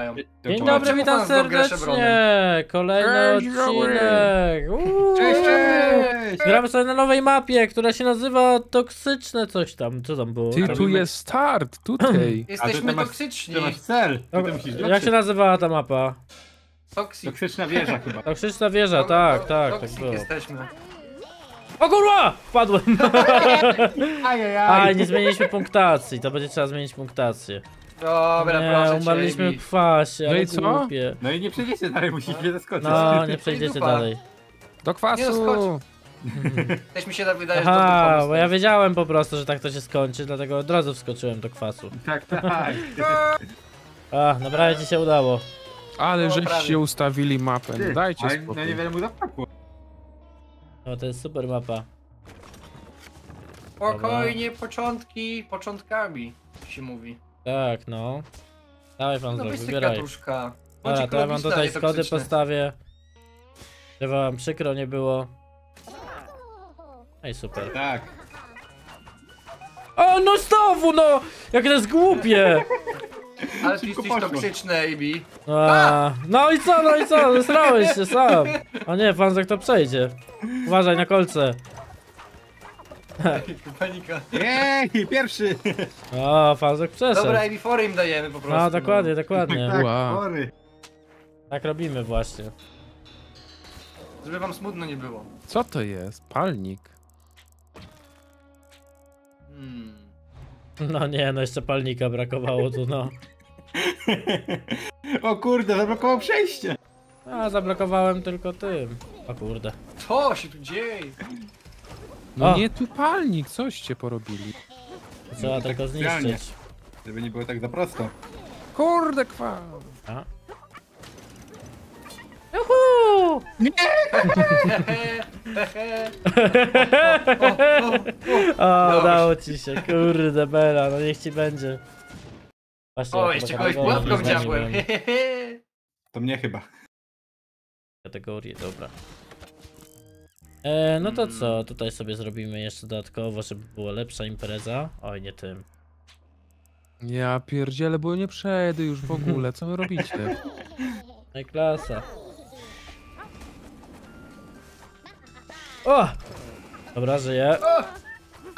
udostępniają. Dzień dobry, witam serdecznie. Kolejny odcinek. Cześć. Gramy sobie na nowej mapie, która się nazywa toksyczne coś tam. Co tam było? Ty, tu jest start, tutaj. Jesteśmy toksyczni. Cel. Jak się nazywała ta mapa? Toksyczna wieża chyba. Toksyczna wieża, tak. Toksik jesteśmy. O kurwa! Wpadłem! Aj, nie zmieniliśmy punktacji, to będzie trzeba zmienić punktację. Dobra, nie, proszę umarliśmy cię, w kwasie, ale głupie. No i nie przejdziecie dalej, musicie zaskoczyć. No, nie przejdziecie dalej. Do kwasu! Też mi się tak wydaje, że to był, bo ja wiedziałem po prostu, że tak to się skończy, dlatego od razu wskoczyłem do kwasu. Tak. A, naprawdę ci się udało. Ale żeście ustawili mapę, no dajcie spokój. No niewiele mu zabrakło. No to jest super mapa. Spokojnie, początkami się mówi. Tak, no. Dawaj pan zrobić, wybieraj. Dobra, to ja wam tutaj skody postawię. Żeby wam przykro nie było. Ej, super. Tak. O, no znowu, no! Jak to jest głupie! Ale ty jesteś toksyczny, AB. No i co? Zesrałeś się sam. O nie, Fanzak to przejdzie. Uważaj na kolce. Panika. Jej, pierwszy. O, Fanzak przeszedł. Dobra, AB, fory im dajemy po prostu. No, dokładnie. Tak, tak robimy właśnie. Żeby wam smutno nie było. Co to jest? Palnik. No nie, no jeszcze palnika brakowało tu, no. O kurde, zablokował przejście. A, zablokowałem tylko tym. O kurde. Co się tu dzieje? No nie, tu palnik, coście porobili. Trzeba tylko zniszczyć. Żeby nie było tak za prosto. Kurde, kwa. Juhu! O, udało ci się, kurde bela, no niech ci będzie. Właśnie, o, jeszcze kogoś łapką wziąłem. To mnie chyba. Kategorie, dobra. No to co, tutaj sobie zrobimy jeszcze dodatkowo, żeby była lepsza impreza. Oj, nie tym. Ja pierdzielę, bo nie przejdę już w ogóle, co wy robicie? No i klasa. O! Dobra, żyję.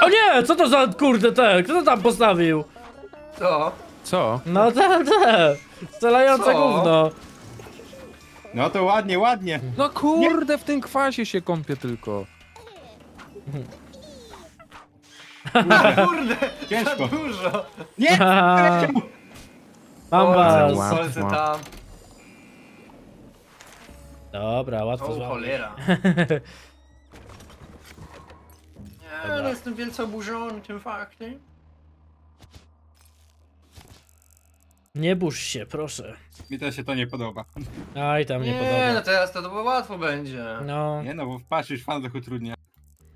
O nie! Co to za kurde te? Kto to tam postawił? Co? No te! Strzelające gówno. No to ładnie. No kurde, nie. W tym kwasie się kąpię tylko. Kurde, ciężko. Za dużo. Nie! Mam was. Dobra, łatwo złapać. Cholera. Dobra. Ale jestem wielce oburzony tym faktem. Nie burz się, proszę. Mi też się to nie podoba. Aj, tam nie podoba. Nie, no teraz to było łatwo będzie. No. Nie no, bo patrzysz, Fanzlok utrudnia.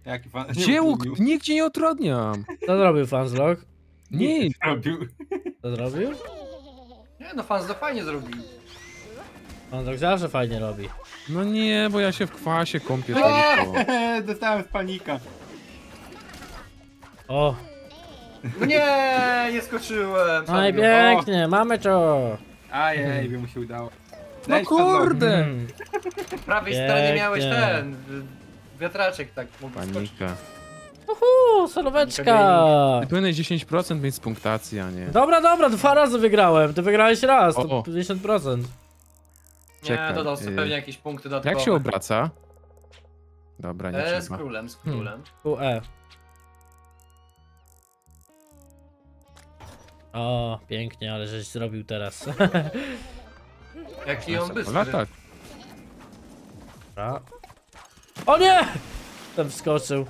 Jaki fan... Gdzie nigdzie nie utrudniam. Co zrobił Fanzlok? Nic. Co zrobił? Nie no, Fanzlok fajnie zrobił. Fanzlok zawsze fajnie robi. No nie, bo ja się w kwasie kąpię. Dostałem z panika. O! Nie skoczyłem! No i pięknie, mamy to! Ajej, by mu się udało. No kurde! W prawej stronie miałeś ten wiatraczek, tak mógł skoczyć. Uhu, soloweczka! Płynę 10% więc punktacji, a nie. Dobra, 2 razy wygrałem, ty wygrałeś raz, to 50%. Nie, dodał sobie pewnie jakieś punkty dodatkowe. Jak się obraca? Dobra, nie trzeba. Z królem. UE. O, pięknie, ale żeś zrobił teraz. Jaki on bystry. O nie! Tam wskoczył.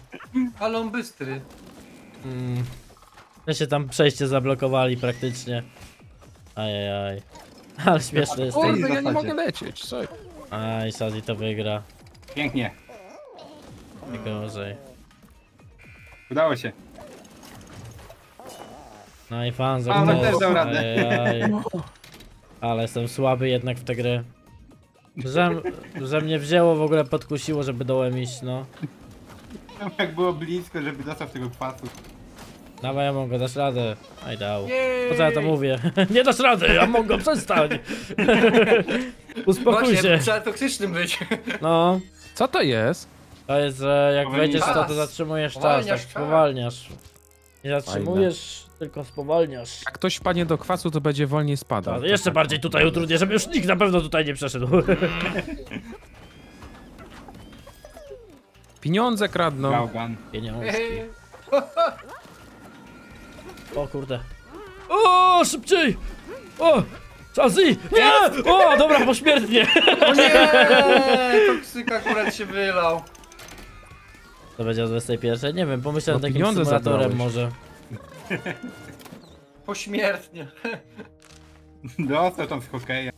Ale on bystry. Ja się tam przejście zablokowali praktycznie. Ajajaj. Ale śmieszne jest. Kurde, ja nie mogę lecieć, co? Aj, Sadzi to wygra. Pięknie. Nie gorzej. Udało się. No i Fanzak też dał radę. Ale jestem słaby jednak w tę grę. Że mnie wzięło, w ogóle podkusiło, żeby dołem iść, no. Jak było blisko, żeby dostał tego kwasu. Dawaj, ja mogę, dasz radę. Aj dał. Po co ja to mówię? Nie dasz rady, ja mogę, przestań. Uspokój się. Trzeba toksycznym być. No. Co to jest? To jest, że jak wejdziesz to zatrzymujesz czas, tak spowalniasz. Nie zatrzymujesz, tylko spowalniasz. Jak ktoś wpadnie do kwasu, to będzie wolniej spadał. Jeszcze bardziej tutaj utrudnię, żeby już nikt na pewno tutaj nie przeszedł. Pieniądze kradną. Pieniążki. O kurde. O, szybciej! O! Czasy! Nie! O, dobra, pośmiertnie! O nie! Toksyk akurat się wylał. To będzie o 21? Nie wiem, pomyślałem takim symulatorem może. Pośmiertnie. Dostał tam z hokeja.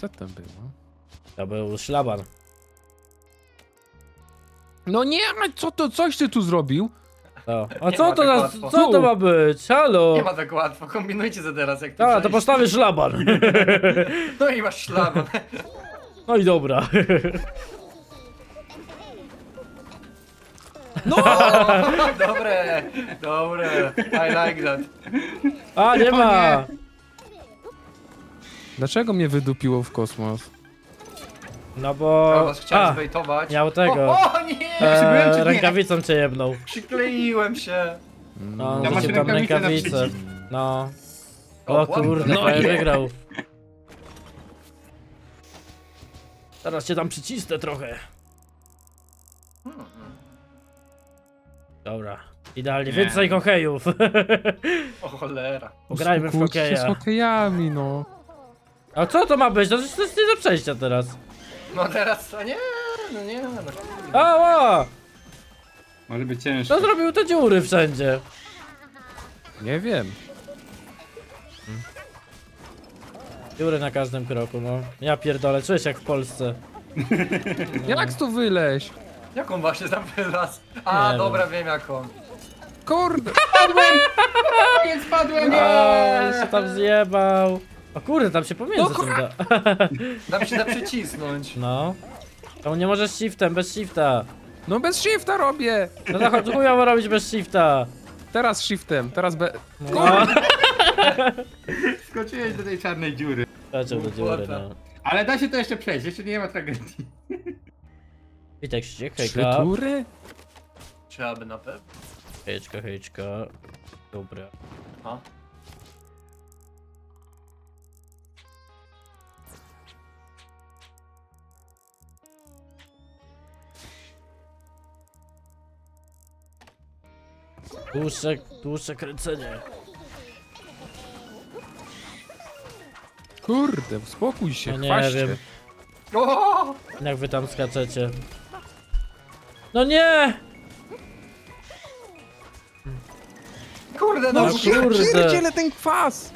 Co tam było? To był szlaban. No nie, co to, coś ty tu zrobił? No. A nie co to tak nas, co to ma być? Halo? Nie ma tak łatwo, kombinujcie za teraz jak to. A, to postawię szlaban. No i masz szlaban. No i dobra. No! Dobre, dobre. I like that. A, nie ma. Dlaczego mnie wydupiło w kosmos? No bo... A, was chciałem zbejtować. Miał tego. O nie! Rękawicą cię jebnął. Przykleiłem się. No, ja macie tam rękawice. No. O kurde, no, wygrał. Teraz cię tam przycisnę trochę. Dobra. Idealnie. Więcej hokejów. O cholera. Grajmy w hokeja. Z hokejami, no. A co to ma być? To jest nie do przejścia teraz. No teraz to nie, no nie. No. Ała! Może być ciężko. To zrobił te dziury wszędzie. Nie wiem. Dziury na każdym kroku, no. Ja pierdolę, czujesz jak w Polsce. Jak tu wyleź? Jaką właśnie tam wylazł? A, nie dobra, wiem jaką. Kurde, spadłem! Nie spadłem, nie! O, się tam zjebał. O kurde, tam się pomiędzy no, tym tam się da przycisnąć. No. To nie możesz shiftem, bez shifta. No bez shifta robię. No to chodź, chujowo robić bez shifta. Teraz shiftem, teraz be... No. Skoczyłeś do tej czarnej dziury. Skoczył do dziury, no. Ale da się to jeszcze przejść, jeszcze nie ma tragedii. Witek ściekaj, tury? Trzeba by na pewno. Hejczka, hejczka. Dobra. Aha. Dłuższe kręcenie. Kurde, uspokój się, no nie wiem. Jak wy tam skaczecie. No nie! Kurde, no kurde, ten kwas!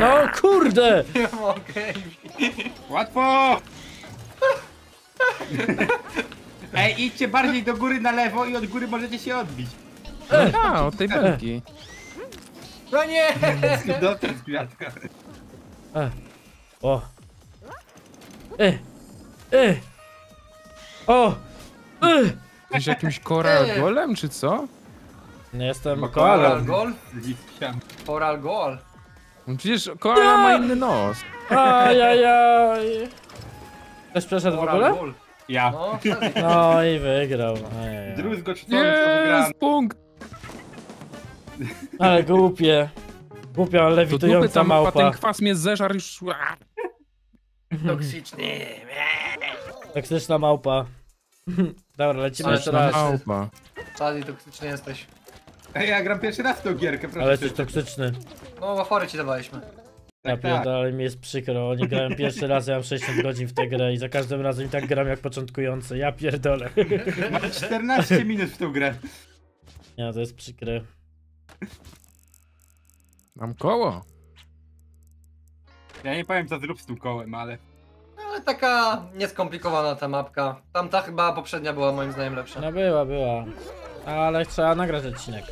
No kurde! Nie mogę. Łatwo! Ej, idźcie bardziej do góry na lewo i od góry możecie się odbić. A, od tej belki. No nie! Dotyk z gwiazdka. O! O! Jesteś jakimś koralgolem, czy co? Nie jestem koralgol. Koralgol. No przecież korala ma inny nos. Ajajaj. Ktoś przeszedł w ogóle? Ja. No i wygrał. Jest punkt. Ale głupie. Głupia, ale lewitująca małpa. Ten kwas mnie zeżar już. Toksyczny. Toksyczna małpa. Dobra, lecimy jeszcze raz. Małpa. Sali, toksyczny jesteś. Ej, ja gram pierwszy raz w tą gierkę, proszę. Ale jesteś toksyczny. No, wafory ci dawaliśmy. Ja pierdolę, mi jest przykro, oni grają pierwszy raz, ja mam 60 godzin w tę grę i za każdym razem i tak gram jak początkujący, ja pierdolę. Masz 14 minut w tą grę. Nie, to jest przykre. Mam koło. Ja nie powiem co zrób z tym kołem, ale... Ale taka nieskomplikowana ta mapka. Tamta chyba poprzednia była moim zdaniem lepsza. No była. Ale trzeba nagrać odcinek.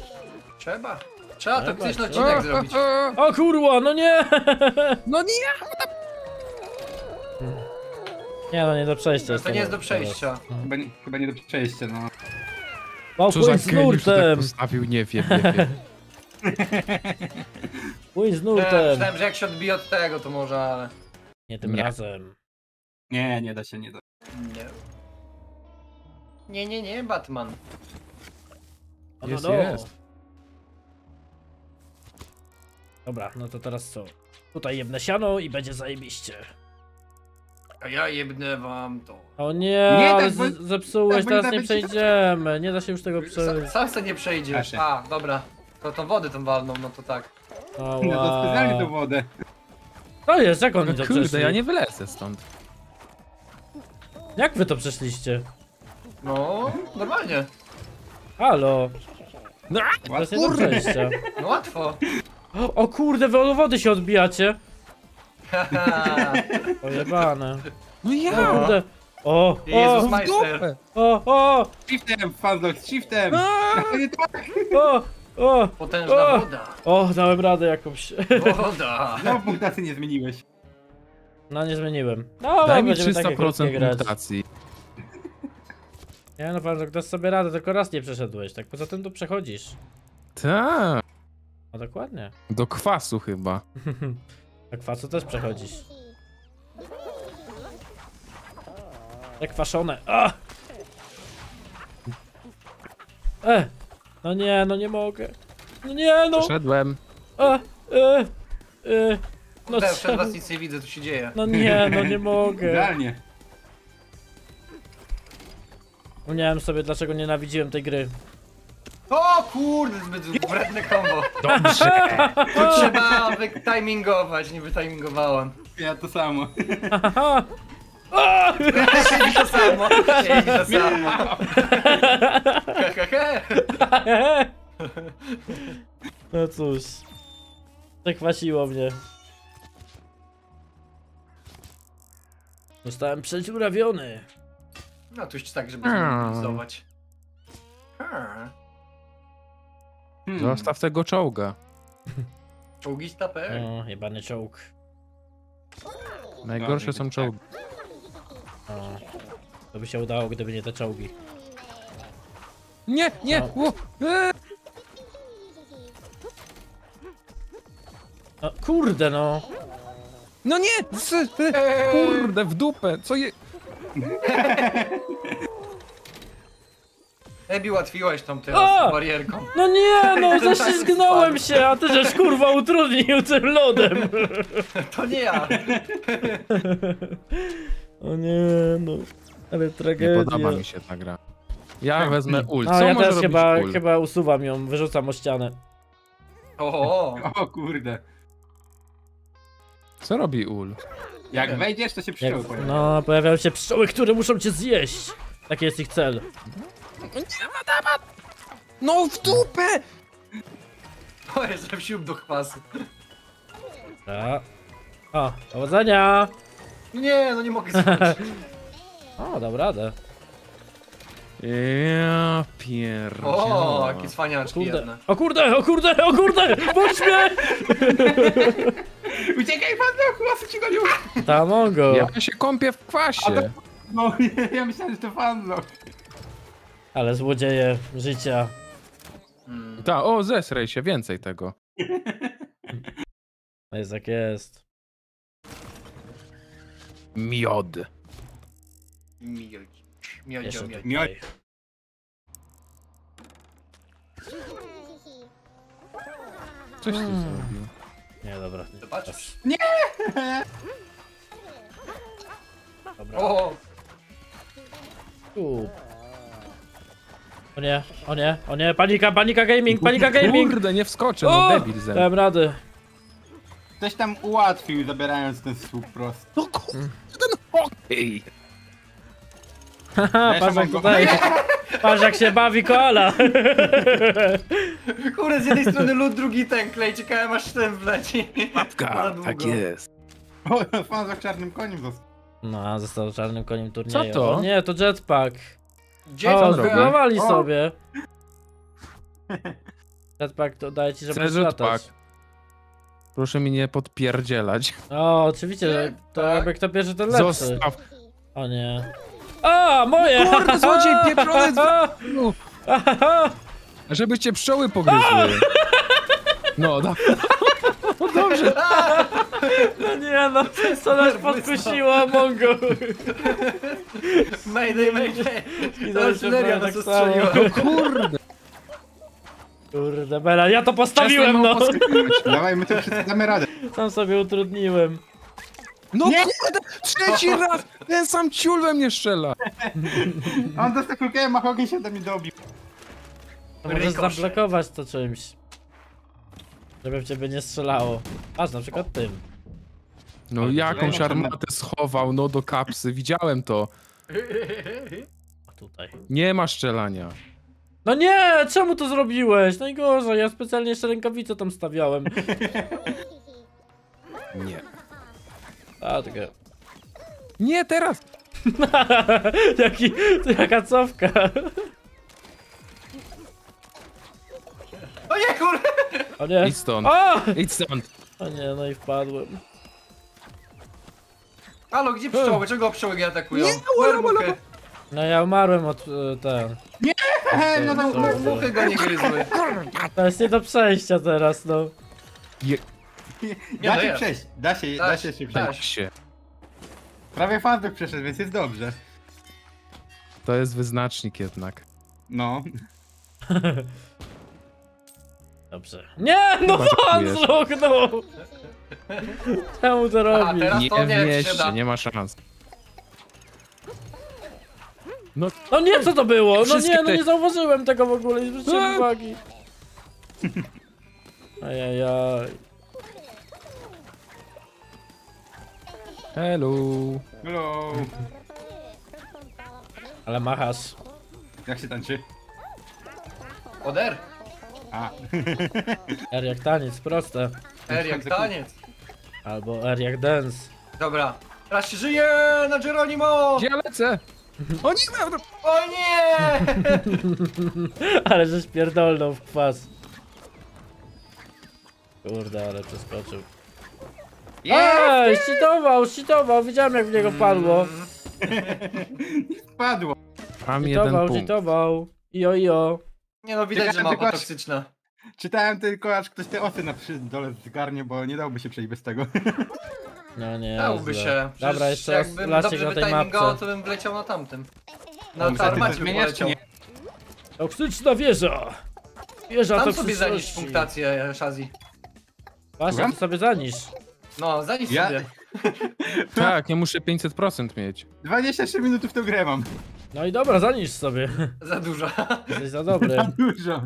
Trzeba. Trzeba toksyczny odcinek zrobić. O kurwa, no nie! No nie! Nie, no nie do przejścia. To nie jest do przejścia. Chyba nie do przejścia, no. Popłyń z nurtem! Postawił, nie wiem. Pójdź z nurtem! Myślałem, że jak się odbije od tego, to może, ale... Nie tym razem. Nie, nie da się, nie da. Nie, Batman. Jest. Dobra, no to teraz co? Tutaj jebnę siano i będzie zajebiście. A ja jebnę wam to. O nie, tak zepsułeś, tak teraz nie przejdziemy. Nie da się już tego przejść. Sam sobie nie przejdziesz. A, dobra. To tą wodę tam walną, no to tak. O, no to spytali tą wodę. No jest, jak oni to przeszli? Ja nie wylecę stąd. Jak wy to przeszliście? No, normalnie. Halo. No, kurde. No łatwo. O kurde, wy od wody się odbijacie. Pojebane. No ja! Kurde. O! Jezus, majster. O! O! Shiftem, Fandlock, shiftem! O! O! Potężna woda. O, dałem radę jakąś. Woda. No punktacji nie zmieniłeś. No nie zmieniłem. No, daj mi 300% punktacji. Nie no, Fandlock, dasz sobie radę, tylko raz nie przeszedłeś, tak? Poza tym tu przechodzisz. Tak. No dokładnie. Do kwasu chyba. Do kwasu też przechodzisz. Zakwaszone. No nie, no nie mogę. No nie, no. Przeszedłem. No ja przed was nic nie widzę, co się dzieje. No nie, no nie mogę. Idealnie. Wspomniałem sobie, dlaczego nienawidziłem tej gry. O kurde, zbyt wredne kombo. Dobrze. To trzeba wytimingować, nie wytimingowałem. Ja to samo. Siedzi to samo, siedzi to samo. No cóż. Zakwasiło mnie. Zostałem przedziurawiony. No tuż tak, żeby zmobilizować. Zostaw tego czołga. Czołgista.pl. O, jebany czołg. Najgorsze są czołgi. O, to by się udało, gdyby nie te czołgi. Nie, nie! O. O, kurde no! No nie! Kurde, w dupę! Co je... Ebi, ułatwiłeś tą teraz barierką. No nie, no zaślizgnąłem się, a ty żeś kurwa utrudnił tym lodem. To nie ja. O nie, no. Ale tragedia. Nie podoba mi się ta gra. Ja wezmę ult. Co ja może też chyba usuwam ją, wyrzucam o ścianę. O kurde. Co robi ul? Jak wejdziesz, to się pszczoły pojawiają. No, pojawiają się pszczoły, które muszą cię zjeść. Taki jest ich cel. No w dupę! O, jestem sił do kwasu. O, powodzenia! Nie, no nie mogę skończyć. O, dam radę. Ja pierdolę. O, jakie cwaniaczki jedne. O kurde, o kurde, o kurde! Bądź mnie! Uciekaj pan do kwasu, ci go nie uda. Tam mogę. Ja się kąpię w kwasie. To, no, ja myślałem, że to Fandlock. Ale złodzieje życia. Ta, o, zesrej się, więcej tego. No jest tak jest. Miod. Miod. Coś ty zrobił. Nie, dobra. Zobacz. Nie! Dobra. O! O nie, o nie, o nie, panika, panika gaming, panika gaming! Kurde, nie wskoczę, no debil ze mną. Dałem rady. Ktoś tam ułatwił, zabierając ten słup prosto. No kurde, ten hokej! Haha, patrz jak się bawi koala! Kurde, z jednej strony lód, drugi ten klej, ciekałem aż ten wleci. Papka, tak jest. O, Fandlock czarnym koniem został. No, został czarnym koniem turnieju. Co to? Nie, to jetpack. O, zbudowali sobie. Jetpack to daje ci, żeby latać. Proszę mi nie podpierdzielać. O, oczywiście, że to jakby kto pierwszy, ten lepszy. Zostaw. O nie. A, moje! Kurde, złodziej pieprzony! Żeby cię pszczoły pogryzły. No, da. No dobrze. No nie no, co nas podkusiła, Mongo. Mayday, mayday. To artyleria nas ostrzeliła. No kurde. Kurde Bela, ja to postawiłem, no. Dawaj, my to wszyscy damy radę. Sam sobie utrudniłem. No nie! Kurde, trzeci raz! Ten sam ciul we mnie strzela. On dostał kulkę, ma ogień się do mnie dobił. Możesz zablokować to czymś. Żeby w ciebie nie strzelało. Aż na przykład tym. No ale jakąś armatę schował, no do kapsy, widziałem to. A tutaj. Nie ma strzelania. No nie, czemu to zrobiłeś? Najgorzej, ja specjalnie jeszcze rękawicę tam stawiałem. Nie. A, takie. Nie, teraz! Jaka cofka. O nie, kurde! O nie! Idź stąd! O! Idź stąd! O nie, no i wpadłem. Halo, gdzie pszczoły? Czego pszczoły mnie atakują? Nie, no ja umarłem od... ten... Nie! No tam muchy go nie gryzły. To jest nie do przejścia teraz, no. Da się przejść, da się przejść. Prawie fanbek przeszedł, więc jest dobrze. To jest wyznacznik jednak. No. Dobrze. Nie, no Fansluk, no! Czemu to robi? Nie mieście, nie ma szans. No, no nie, co to było? No nie, no nie zauważyłem tego w ogóle, nie zwróciłem uwagi. Ajajaj. Hello. Hello. Ale machasz. Jak się tańczy? Od R. A. R jak taniec, proste. R jak taniec. Albo R jak dance. Dobra. Teraz się żyje na Geronimo! Gdzie ja lecę? O nie! O nie! Ale żeś pierdolną w kwas. Kurde, ale przeskoczył. Ej, cheatował, widziałem jak w niego padło. Nie wpadło. Cheatował. Ijo. Nie no, widać, że mapa toksyczna. Czytałem tylko, aż ktoś te osy na dole zgarnie, bo nie dałoby się przejść bez tego. No nie, dałoby się. Dobra, jeszcze raz lasik na tej mapce. To bym wleciał na tamtym. Na armacie bym leciał. Toksyczna wieża. Wieża toksyczności. Tam sobie zanisz punktację, Shazzy. Właśnie, to sobie zanisz. No, zanieś sobie. Tak, ja muszę 500% mieć. 23 minuty w tę grę mam. No i dobra, zanieś sobie. Za dużo. Jesteś za dobry. Za dużo.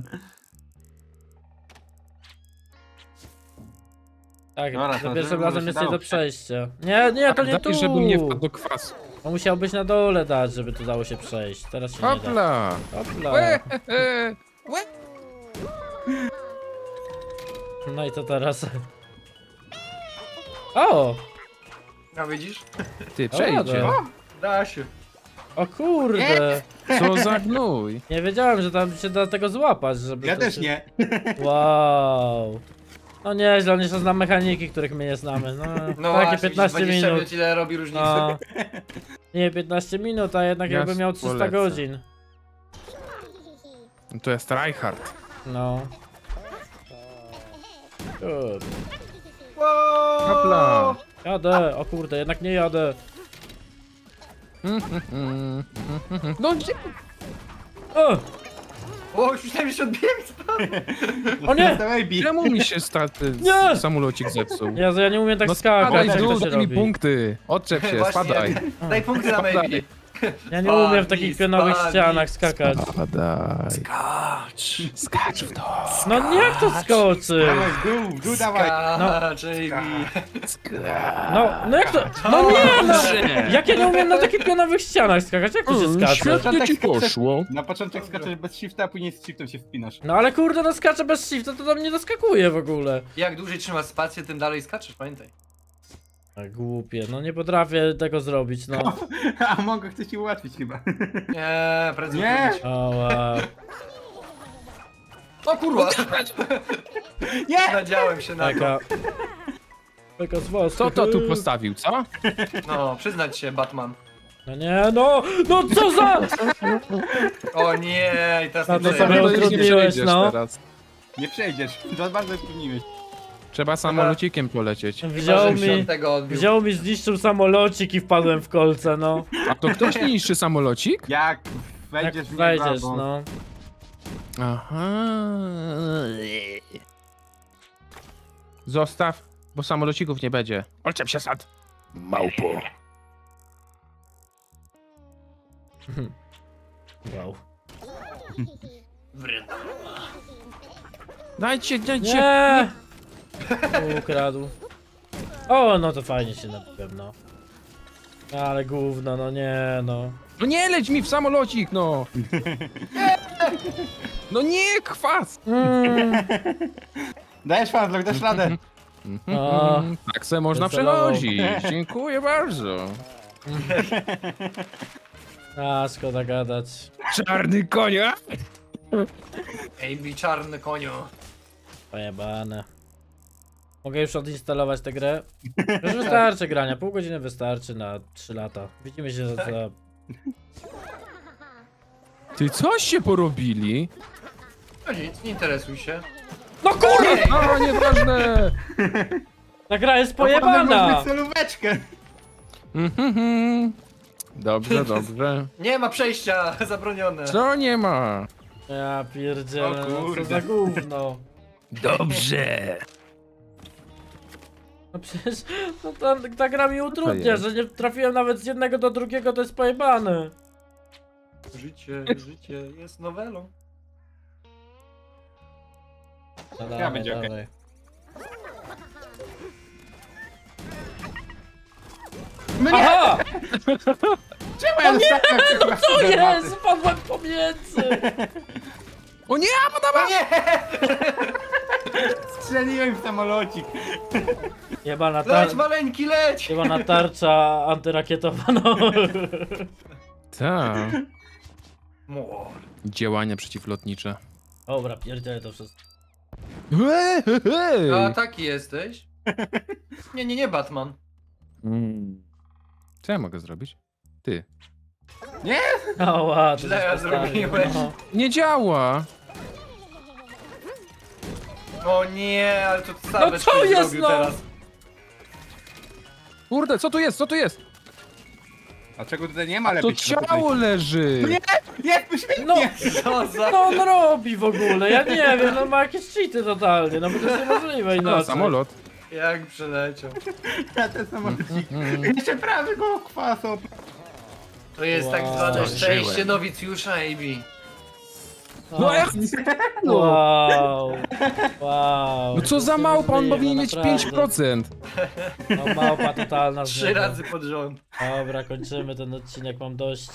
Tak, no, za pierwszym razem jest nie do przejścia. Nie, nie, to nie tu. Żebym nie wpadł do kwasu. On musiał być na dole dać, żeby to dało się przejść. Teraz się nie da. Hopla. No i to teraz. O! A widzisz? Ty, przejdźcie. Da się. O kurde! Co za gnój? Nie wiedziałem, że tam się da tego złapać, żeby... Ja też się... nie. Wow. No nieźle, on jeszcze zna mechaniki, których my nie znamy. No, no takie właśnie, 15 minut. Ile robi różnicę. No. Nie, 15 minut, a jednak ja jakby miał 300 polecę. Godzin. To jest tryhard. No. Good. Hopla! Jadę, o kurde, jednak nie jadę. No gdzie? O, już myślałem, że się odbiłem stąd. O nie! Czemu mi się samolocik zepsuł? Ja nie umiem tak skakać. Spadaj dół, daj mi punkty. Odczep się, spadaj. Daj punkty na maybe. Ja nie umiem w takich pionowych ścianach skakać. Spadaj. Skacz. Skacz w to. No nie, jak to skoczy? Dół, dawaj. No jak to? No nie, no. Jak ja nie umiem na takich pionowych ścianach skakać? Jak to się skacze? Świetnie ci poszło. Na początek skaczesz bez shifta, a później z shiftem się wpinasz. No ale kurde, no skaczę bez shifta, to do mnie doskakuje w ogóle. Jak dłużej trzymasz spację, tym dalej skaczesz, pamiętaj. Głupie, no nie potrafię tego zrobić, no. A mogę, chcę ci ułatwić chyba. Nie, prędzej nie. O kurwa! Nie! Nadziałem się na to. Taka z was. Co to tu postawił, co? No, przyznać się, Batman. No nie, no! No co za! O nie, i teraz nie przejdziesz teraz. Nie przejdziesz, to bardzo spóźniłeś. Trzeba samolocikiem polecieć. Wziął mi, zniszczył samolocik i wpadłem w kolce, no. A to ktoś niszczy samolocik? Jak wejdziesz, no. Aha. Zostaw, bo samolocików nie będzie. Olczep się sad. Małpo. Wow. Dajcie, dajcie! Nie! Ukradł. O, no to fajnie się na pewno. Ale gówno, no nie, no. No nie leć mi w samolocik, no! Nie. No nie, kwas! Dajesz fan, dasz radę. O, tak se można przechodzić. Dziękuję bardzo. A, szkoda gadać. Czarny konio! Ej, czarny konio. Pojebane. Mogę już odinstalować tę grę? Już wystarczy grania, pół godziny wystarczy na 3 lata. Widzimy się za... Ty coś się porobili? No nic, nie interesuj się. No kurwa! No nieważne! Ta gra jest pojebana! Dobrze, dobrze. Nie ma przejścia, zabronione. Co nie ma? Ja pierdzielę, co za gówno. Dobrze. No przecież no ta gra mi utrudnia, że nie trafiłem nawet z jednego do drugiego, to jest pojebane. Życie jest nowelą. No, ja będzie okej. Okay. Aha! Czemu ja dostałem? No co jest? Padłem pomiędzy! O nie, podoba mnie! Strzeliłem w samolocik. Jebana tarcza. Leć maleńki, leć! Jebana tarcza antyrakietowa, no. Tak. Działania przeciwlotnicze. Dobra, pierdzielę to wszystko. A taki jesteś? Nie, Batman. Co ja mogę zrobić? Ty. Nie? Ała, to ja zrobiłem. No. Nie działa. O nie, ale to same. No co jest, no? Teraz. Kurde, co tu jest, co tu jest? A czego tutaj nie ma lepiej? To ciało leży. Nie, jak myślimy? Co on robi w ogóle? Ja nie wiem, no ma jakieś cheaty totalnie, no bo to jest niemożliwe inaczej. Samolot. Jak przeleciał. Ja ten samolocik. Jeszcze prawie go kwasą. To jest tak zwane szczęście nowicjusza, AB. No jak? Wow. No co za małpa, on powinien mieć 5%. No małpa totalna. 3 razy pod rząd. Dobra, kończymy ten odcinek, mam dość.